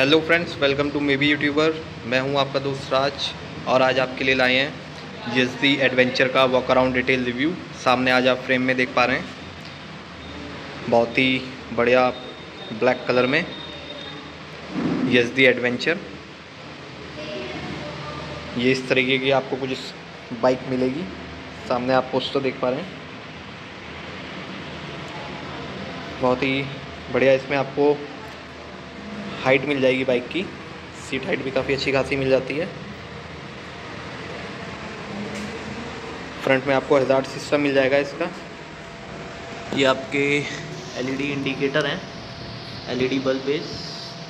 Hello friends, welcome to maybe YouTuber. मैं हूं आपका दोस्त राज और आज आपके लिए लाए हैं येज़दी एडवेंचर का वॉक अराउंड डिटेल रिव्यू। सामने आज आप फ्रेम में देख पा रहे हैं, बहुत ही बढ़िया ब्लैक कलर में येज़दी एडवेंचर। ये इस तरीके की आपको कुछ बाइक मिलेगी। सामने आप पोस्टर देख पा रहे हैं, बहुत ही बढ़िया। इसमें आपको हाइट मिल जाएगी, बाइक की सीट हाइट भी काफ़ी अच्छी खासी मिल जाती है। फ्रंट में आपको हजार्ड सिस्टम मिल जाएगा इसका। ये आपके एलईडी इंडिकेटर हैं, एलईडी बल्ब बेस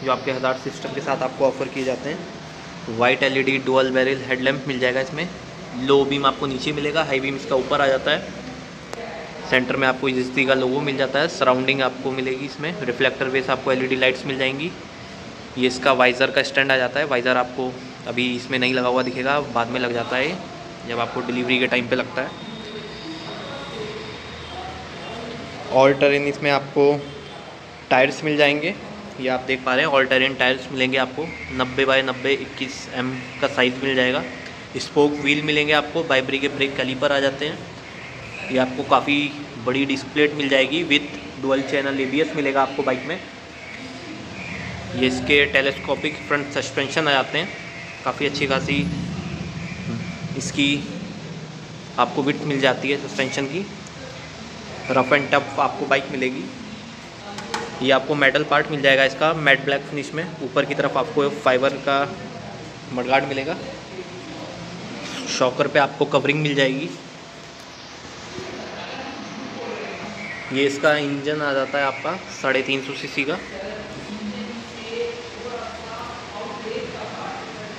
जो आपके हजार्ड सिस्टम के साथ आपको ऑफर किए जाते हैं। White LED dual barrel headlamp मिल जाएगा इसमें। लो बीम आपको नीचे मिलेगा, हाई बीम इसका ऊपर आ जाता है। सेंटर में आपको येज़दी का लोगो मिल जाता है। सराउंडिंग आपको मिलेगी इसमें, रिफ्लेक्टर बेस आपको एलईडी लाइट्स मिल जाएंगी। ये इसका वाइज़र का स्टैंड आ जाता है। वाइज़र आपको अभी इसमें नहीं लगा हुआ दिखेगा, बाद में लग जाता है जब आपको डिलीवरी के टाइम पे लगता है। ऑल टेरेन इसमें आपको टायर्स मिल जाएंगे, ये आप देख पा रहे हैं। ऑल टेरेन टायर्स मिलेंगे आपको 90x90 21mm का साइज़ मिल जाएगा। स्पोक व्हील मिलेंगे आपको, वाइब्री के ब्रेक कैलीपर आ जाते हैं। ये आपको काफ़ी बड़ी डिस्प्लेट मिल जाएगी विथ डुअल चैनल ABS मिलेगा आपको बाइक में। ये इसके टेलीस्कोपिक फ्रंट सस्पेंशन आ जाते हैं। काफ़ी अच्छी खासी इसकी आपको विड्थ मिल जाती है सस्पेंशन की। रफ़ एंड टफ आपको बाइक मिलेगी। ये आपको मेटल पार्ट मिल जाएगा इसका, मैट ब्लैक फिनिश में। ऊपर की तरफ आपको फाइबर का मडगार्ड मिलेगा। शॉकर पे आपको कवरिंग मिल जाएगी। ये इसका इंजन आ जाता है आपका 350cc का।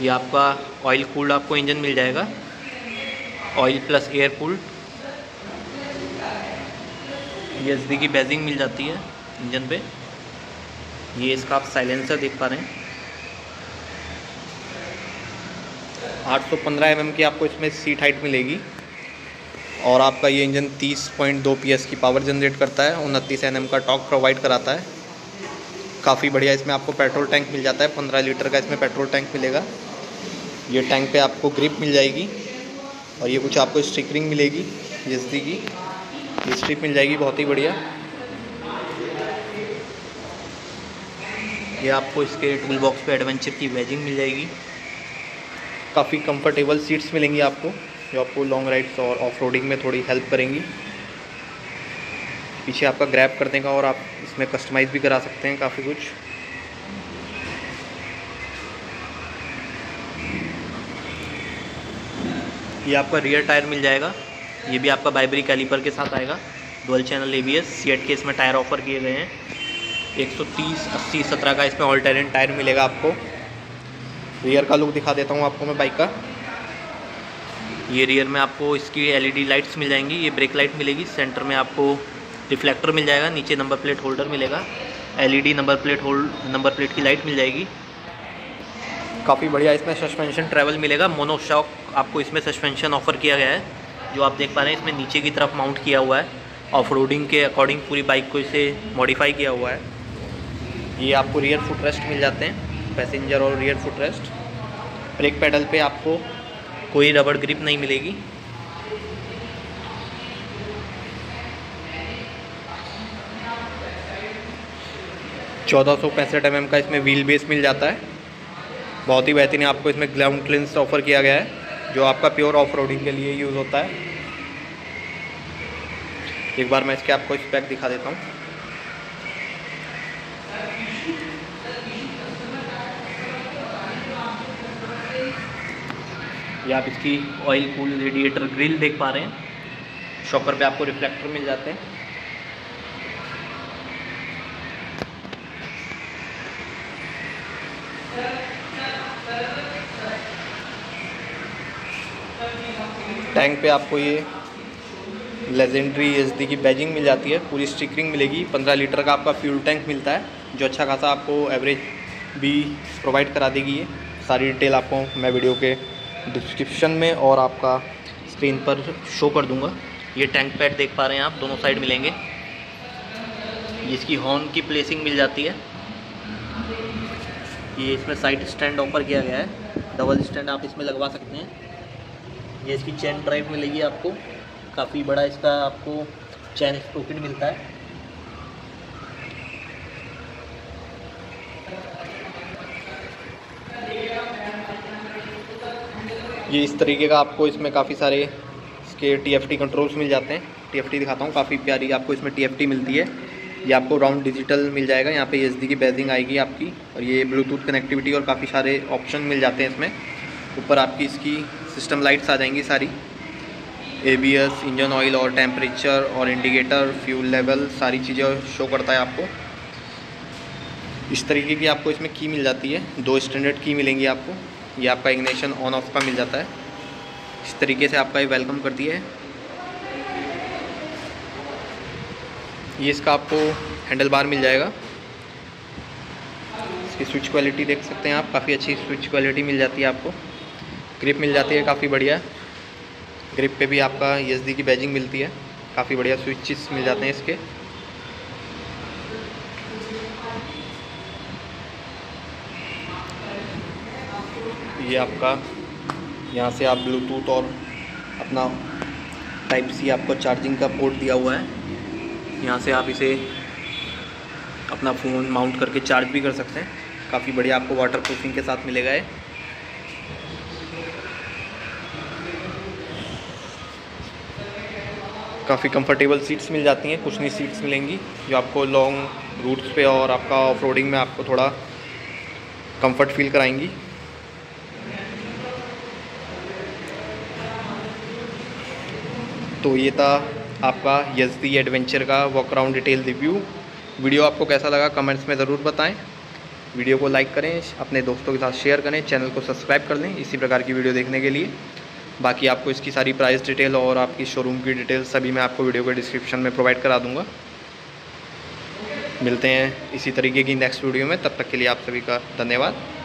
ये आपका ऑयल कूल्ड आपको इंजन मिल जाएगा, oil plus air cooled. Yezdi की बैजिंग मिल जाती है इंजन पे। ये इसका आप साइलेंसर देख पा रहे हैं। 815mm की आपको इसमें सीट हाइट मिलेगी और आपका ये इंजन 30.2 PS की पावर जनरेट करता है। 29 Nm का टॉर्क प्रोवाइड कराता है। काफ़ी बढ़िया। इसमें आपको पेट्रोल टैंक मिल जाता है, 15 लीटर का इसमें पेट्रोल टैंक मिलेगा। ये टैंक पे आपको ग्रिप मिल जाएगी और ये कुछ आपको स्टिकरिंग मिलेगी येज़दी की, ये स्ट्रिप मिल जाएगी, बहुत ही बढ़िया। ये आपको इसके टूल बॉक्स पे एडवेंचर की बैजिंग मिल जाएगी। काफ़ी कंफर्टेबल सीट्स मिलेंगी आपको जो आपको लॉन्ग राइड्स और ऑफ रोडिंग में थोड़ी हेल्प करेंगी। पीछे आपका ग्रैब करने का और आप इसमें कस्टमाइज भी करा सकते हैं काफ़ी कुछ। ये आपका रियर टायर मिल जाएगा, ये भी आपका वाइब्री कैलीपर के साथ आएगा। डुअल चैनल ABS सीएट के इसमें टायर ऑफर किए गए हैं। 130/80/17 का इसमें ऑल टेरेन टायर मिलेगा आपको। रियर का लुक दिखा देता हूँ आपको मैं बाइक का। ये रियर में आपको इसकी LED लाइट्स मिल जाएंगी, ये ब्रेक लाइट मिलेगी। सेंटर में आपको रिफ्लेक्टर मिल जाएगा, नीचे नंबर प्लेट होल्डर मिलेगा, LED नंबर प्लेट की लाइट मिल जाएगी। काफ़ी बढ़िया। इसमें सस्पेंशन ट्रैवल मिलेगा, मोनोशॉक आपको इसमें सस्पेंशन ऑफर किया गया है जो आप देख पा रहे हैं। इसमें नीचे की तरफ माउंट किया हुआ है, ऑफ रोडिंग के अकॉर्डिंग पूरी बाइक को इसे मॉडिफाई किया हुआ है। ये आपको रियर फुटरेस्ट मिल जाते हैं, पैसेंजर और रियर फुटरेस्ट। ब्रेक पैडल पर आपको कोई रबड़ ग्रिप नहीं मिलेगी। चौदह सौ का इसमें व्हील बेस मिल जाता है, बहुत ही बेहतरीन। आपको इसमें ग्राउंड क्लियरेंस ऑफर किया गया है जो आपका प्योर ऑफ रोडिंग के लिए यूज़ होता है। एक बार मैं इसके आपको स्पेक दिखा देता हूँ। ये आप इसकी ऑयल कूल रेडिएटर ग्रिल देख पा रहे हैं। शॉकर पे आपको रिफ्लेक्टर मिल जाते हैं। टैंक पे आपको ये लेजेंडरी येज़दी की बैजिंग मिल जाती है, पूरी स्टिकरिंग मिलेगी। 15 लीटर का आपका फ्यूल टैंक मिलता है जो अच्छा खासा आपको एवरेज भी प्रोवाइड करा देगी। ये सारी डिटेल आपको मैं वीडियो के डिस्क्रिप्शन में और आपका स्क्रीन पर शो कर दूंगा। ये टैंक पैड देख पा रहे हैं आप, दोनों साइड मिलेंगे। इसकी हॉर्न की प्लेसिंग मिल जाती है। ये इसमें साइड स्टैंड ऑफर किया गया है, डबल स्टैंड आप इसमें लगवा सकते हैं। ये इसकी चैन ड्राइव मिलेगी आपको, काफ़ी बड़ा इसका आपको चैन स्प्रोकेट मिलता है। ये इस तरीके का आपको इसमें काफ़ी सारे इसके TFT कंट्रोल्स मिल जाते हैं। TFT दिखाता हूँ, काफ़ी प्यारी आपको इसमें TFT मिलती है। ये आपको राउंड डिजिटल मिल जाएगा, यहाँ पे Yezdi की बैजिंग आएगी आपकी, और ये ब्लूटूथ कनेक्टिविटी और काफ़ी सारे ऑप्शन मिल जाते हैं इसमें। ऊपर आपकी इसकी सिस्टम लाइट्स आ जाएंगी सारी, ABS, इंजन ऑयल और टेम्परेचर और इंडिकेटर, फ्यूल लेवल, सारी चीज़ें शो करता है आपको। इस तरीके की आपको इसमें की मिल जाती है, 2 स्टैंडर्ड की मिलेंगी आपको। ये आपका इग्निशन ऑन ऑफ का मिल जाता है। इस तरीके से आपका ये वेलकम कर दिया है। ये इसका आपको हैंडल बार मिल जाएगा। इसकी स्विच क्वालिटी देख सकते हैं आप, काफ़ी अच्छी स्विच क्वालिटी मिल जाती है आपको। ग्रिप मिल जाती है, काफ़ी बढ़िया। ग्रिप पे भी आपका Yezdi की बैजिंग मिलती है, काफ़ी बढ़िया। स्विचेस मिल जाते हैं इसके। ये आपका यहाँ से आप ब्लूटूथ और अपना Type-C आपको चार्जिंग का पोर्ट दिया हुआ है, यहाँ से आप इसे अपना फ़ोन माउंट करके चार्ज भी कर सकते हैं। काफ़ी बढ़िया आपको वाटर प्रूफिंग के साथ मिलेगा ये। काफ़ी कंफर्टेबल सीट्स मिल जाती हैं, कुशनी सीट्स मिलेंगी जो आपको लॉन्ग रूट्स पे और आपका ऑफ रोडिंग में आपको थोड़ा कंफर्ट फील कराएंगी। तो ये था आपका Yezdi एडवेंचर का walk around detail review. Video आपको कैसा लगा कमेंट्स में ज़रूर बताएं। वीडियो को लाइक करें, अपने दोस्तों के साथ शेयर करें, चैनल को सब्सक्राइब कर लें इसी प्रकार की वीडियो देखने के लिए। बाकी आपको इसकी सारी प्राइस डिटेल और आपकी शोरूम की डिटेल सभी मैं आपको वीडियो के डिस्क्रिप्शन में प्रोवाइड करा दूँगा। मिलते हैं इसी तरीके की नेक्स्ट वीडियो में, तब तक के लिए आप सभी का धन्यवाद।